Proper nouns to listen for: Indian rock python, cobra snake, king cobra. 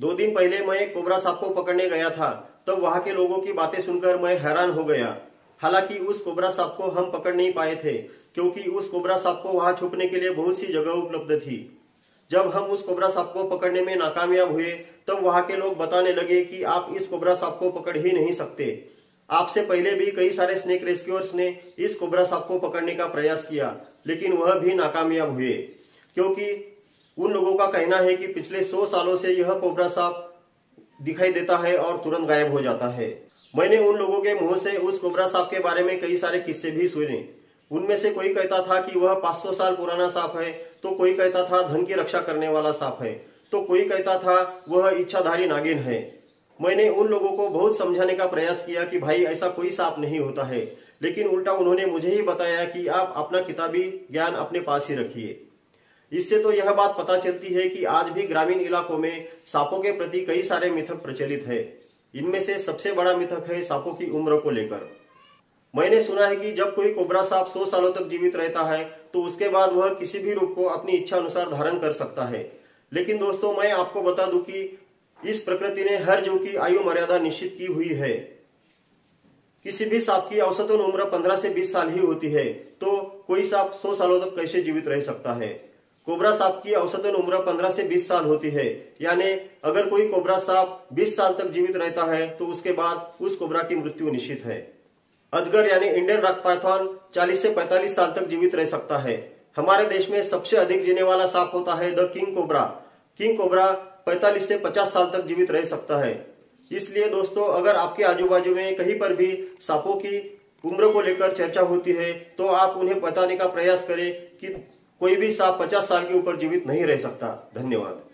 2 दिन पहले मैं कोबरा सांप को पकड़ने गया था, तब तो वहाँ के लोगों की बातें सुनकर मैं हैरान हो गया। हालांकि उस कोबरा सांप को हम पकड़ नहीं पाए थे, क्योंकि उस कोबरा सांप को वहाँ छुपने के लिए बहुत सी जगह उपलब्ध थी। जब हम उस कोबरा सांप को पकड़ने में नाकामयाब हुए, तब तो वहाँ के लोग बताने लगे कि आप इस कोबरा सांप को पकड़ ही नहीं सकते। आपसे पहले भी कई सारे स्नेक रेस्क्यूअर्स ने इस कोबरा सांप को पकड़ने का प्रयास किया, लेकिन वह भी नाकामयाब हुए, क्योंकि उन लोगों का कहना है कि पिछले 100 सालों से यह कोबरा सांप दिखाई देता है और तुरंत गायब हो जाता है। मैंने उन लोगों के मुंह से उस कोबरा सांप के बारे में कई सारे किस्से भी सुने। उनमें से कोई कहता था कि वह 500 साल पुराना सांप है, तो कोई कहता था धन की रक्षा करने वाला सांप है, तो कोई कहता था वह इच्छाधारी नागिन है। मैंने उन लोगों को बहुत समझाने का प्रयास किया कि भाई ऐसा कोई सांप नहीं होता है, लेकिन उल्टा उन्होंने मुझे ही बताया कि आप अपना किताबी ज्ञान अपने पास ही रखिए। इससे तो यह बात पता चलती है कि आज भी ग्रामीण इलाकों में सांपों के प्रति कई सारे मिथक प्रचलित है। इनमें से सबसे बड़ा मिथक है सांपों की उम्र को लेकर। मैंने सुना है कि जब कोई कोबरा सांप 100 सालों तक जीवित रहता है, तो उसके बाद वह किसी भी रूप को अपनी इच्छा अनुसार धारण कर सकता है। लेकिन दोस्तों, मैं आपको बता दूं कि इस प्रकृति ने हर जीव की आयु मर्यादा निश्चित की हुई है। किसी भी सांप की औसतन उम्र 15 से 20 साल ही होती है, तो कोई सांप 100 सालों तक कैसे जीवित रह सकता है? कोबरा सांप की औसतन उम्र 15 से 20 साल होती है, यानी अगर कोई कोबरा सांप 20 साल तक जीवित रहता है, तो उसके बाद उस कोबरा की मृत्यु निश्चित है। अजगर यानी इंडियन रॉक पाइथन 40 से 45 साल तक जीवित रह सकता है। हमारे देश में सबसे अधिक जीने वाला सांप होता है the king cobra. King cobra 45 से 50 साल तक जीवित रह सकता है। इसलिए दोस्तों, अगर आपके आजू बाजू में कहीं पर भी सांपों की उम्र को लेकर चर्चा होती है, तो आप उन्हें बताने का प्रयास करें कि कोई भी सांप 50 साल के ऊपर जीवित नहीं रह सकता। धन्यवाद।